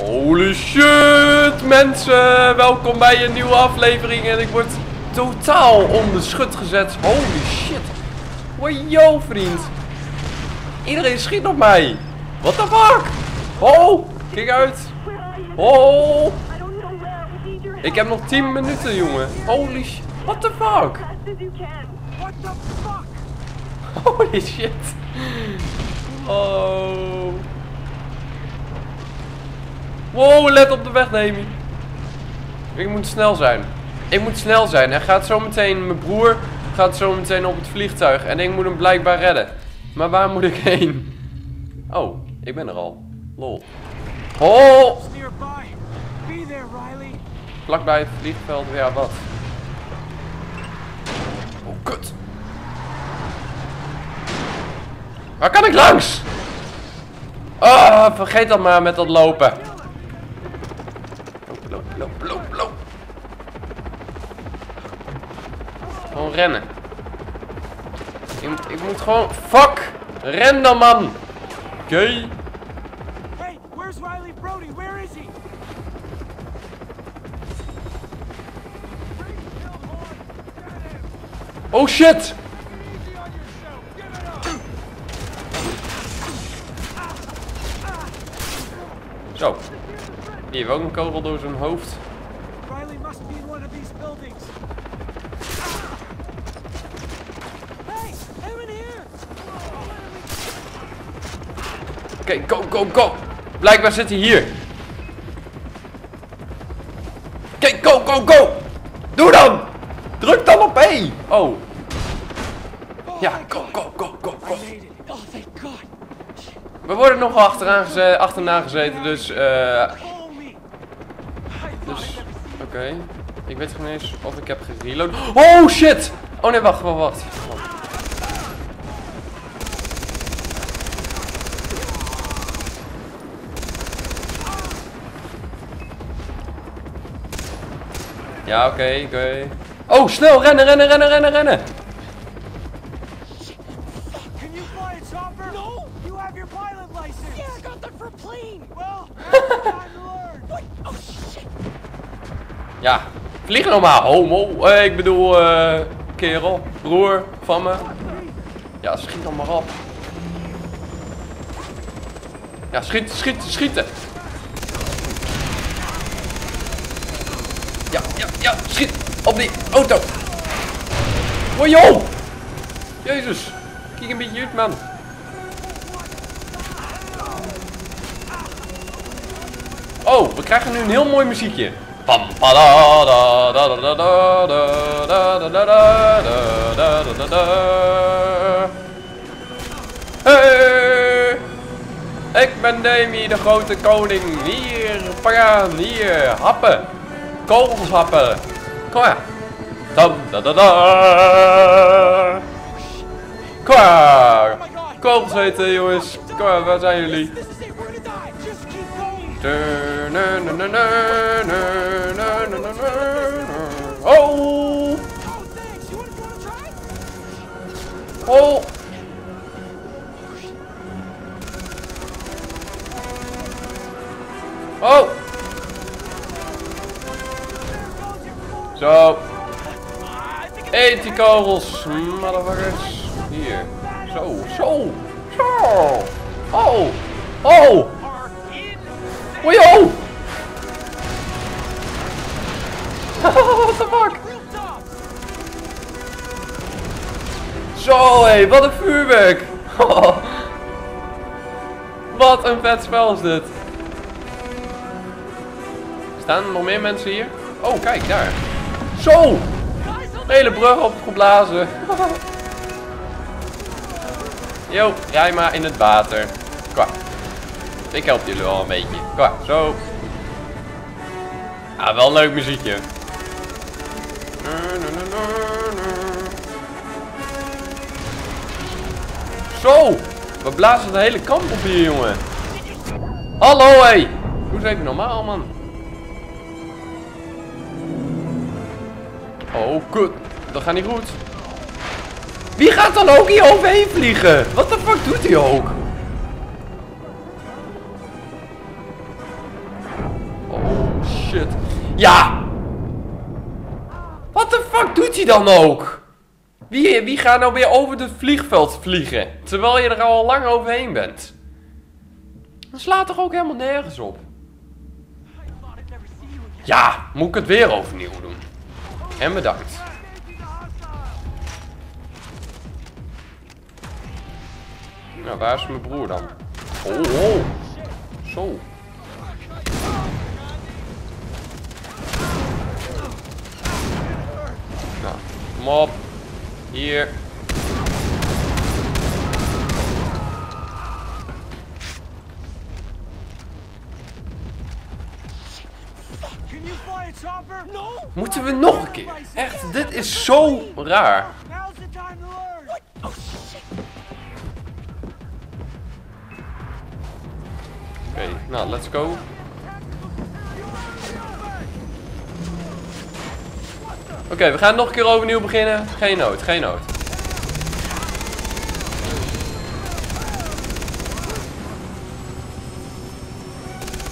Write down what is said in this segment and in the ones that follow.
Holy shit, mensen! Welkom bij een nieuwe aflevering en ik word totaal onder schut gezet. Holy shit! Wajo, vriend! Iedereen schiet op mij! What the fuck? Oh, kijk uit! Oh! Ik heb nog 10 minuten, jongen. Holy shit! What the fuck? Holy shit! Oh! Wow, let op de weg, Demi. Ik moet snel zijn. Ik moet snel zijn. Hij gaat zo meteen, mijn broer gaat zo meteen op het vliegtuig. En ik moet hem blijkbaar redden. Maar waar moet ik heen? Oh, ik ben er al. Lol. Oh! Vlakbij het vliegveld, ja wat? Oh, kut. Waar kan ik langs? Ah, vergeet dat maar met dat lopen. Loop. Gewoon rennen. Ik moet gewoon... Fuck! Ren dan, man! Oké. Hey, where's Riley Brody? Where is he? Oh shit! Zo. Hier heeft ook een kogel door zijn hoofd. Riley must be in one of these buildings. Hey, I'm in here. Oké, go. Blijkbaar zit hij hier. Oké, go. Doe dan. Druk dan op E. Oh. Ja, go. Oh my god. We worden nog achterna gezeten, dus Oké. Ik weet geen eens of ik heb gereload. Oh shit! Oh nee, wacht. Ja, oké. Oh, snel, rennen! Ja, vlieg normaal, homo. Ik bedoel, kerel, broer van me. Ja, schiet dan maar op. Ja, schieten. Ja, schiet op die auto. Oh joh! Jezus, kijk een beetje uit, man. Oh, we krijgen nu een heel mooi muziekje. Hey, ik ben Demi, de grote koning. Hier, pagaan, hier, happen. Kogels happen. Kom maar. Kom maar. Kogels eten, jongens. Kom maar, waar zijn jullie? Oh! Oh! Oh! Zo! Eet die kogels, motherfuckers! Hier! Zo! Oh! Oh! Oh yo! What the fuck? Zo hé, wat een vuurwerk! Wat een vet spel is dit! Staan er nog meer mensen hier? Oh kijk daar! Zo! Een hele brug opgeblazen! Yo, rij maar in het water! Kwa. Ik help jullie wel een beetje. Kom, zo. Ah, wel een leuk muziekje. Zo! We blazen de hele kamp op hier, jongen. Hallo, hé! Hey. Doe eens even normaal, man. Oh, kut. Dat gaat niet goed. Wie gaat dan ook hier overheen vliegen? Wat de fuck doet hij ook? Ja! What the fuck doet hij dan ook? Wie gaat nou weer over het vliegveld vliegen? Terwijl je er al lang overheen bent. Dat slaat toch ook helemaal nergens op? Ja, moet ik het weer overnieuw doen. En bedankt. Nou, waar is mijn broer dan? Oh. Zo. Nou, kom op. Hier. Moeten we nog een keer? Echt, dit is zo raar. Oké, nou, let's go. Oké, we gaan nog een keer overnieuw beginnen. Geen nood, geen nood.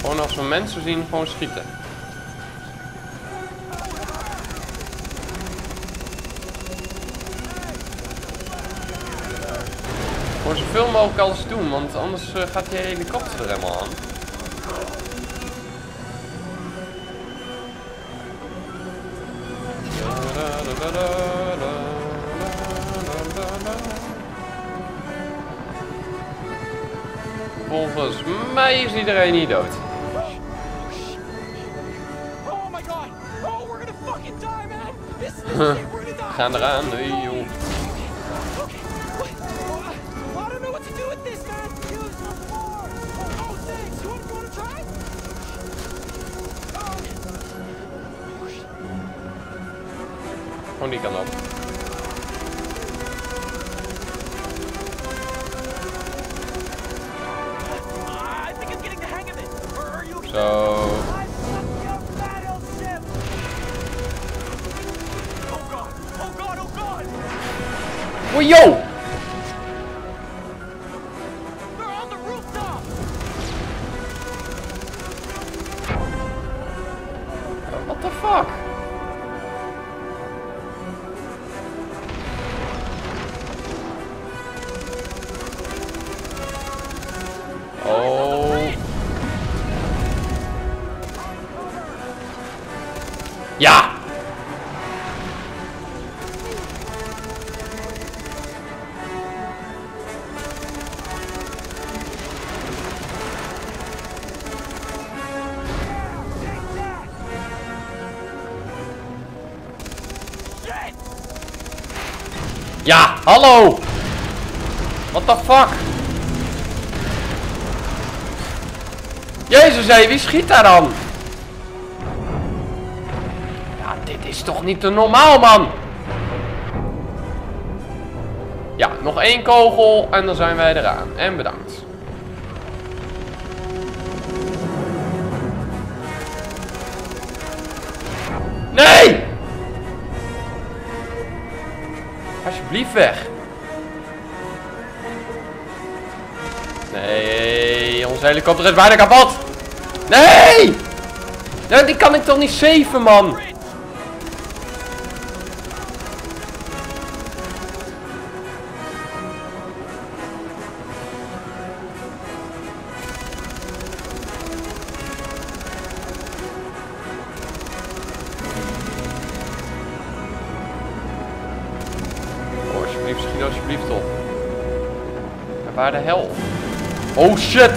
Gewoon als we mensen zien, gewoon schieten. Voor zoveel mogelijk alles doen, want anders gaat die helikopter er helemaal aan. Volgens mij is iedereen hier dood. Oh my god! Oh, we're gonna fucking die, man! This is the shit, we're gonna die! Gaan eraan, nee joh. Gewoon die kan op. Zo. Oh yo! What the fuck? Ja! Ja, hallo! What the fuck? Jezus hé, wie schiet daar dan? Dit is toch niet te normaal, man? Ja, nog 1 kogel en dan zijn wij eraan. En bedankt. Nee! Alsjeblieft weg. Nee, onze helikopter is bijna kapot. Nee! Nee, die kan ik toch niet saven, man? Schiet alsjeblieft op. En waar de hel? Oh shit!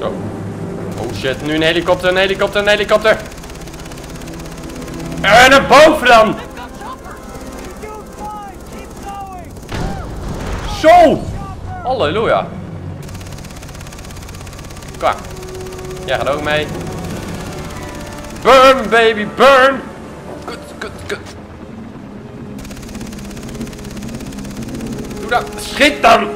Zo. Oh shit, nu een helikopter, een helikopter, een helikopter! En een boven dan! Zo! Halleluja! Kom. Jij gaat ook mee. Burn baby, burn! Kut. Doe dat. Schiet dan!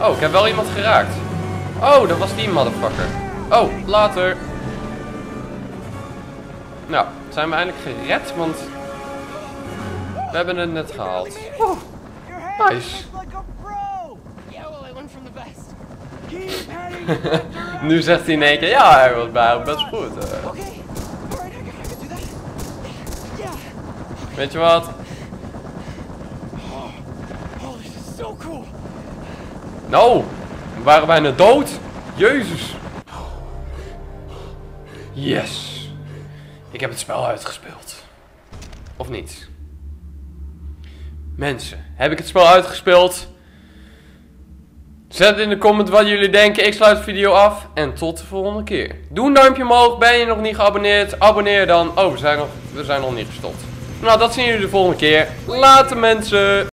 Oh, ik heb wel iemand geraakt. Oh, dat was die motherfucker. Oh, later. Nou, zijn we eindelijk gered, want we hebben het net gehaald. Oh, nice. Nu zegt hij in één keer, ja, hij was bij best goed. Weet je wat? Nou, we waren bijna dood. Jezus. Yes. Ik heb het spel uitgespeeld. Of niet? Mensen, heb ik het spel uitgespeeld? Zet in de comment wat jullie denken. Ik sluit de video af. En tot de volgende keer. Doe een duimpje omhoog. Ben je nog niet geabonneerd? Abonneer dan. Oh, we zijn nog niet gestopt. Nou, dat zien jullie de volgende keer. Later mensen.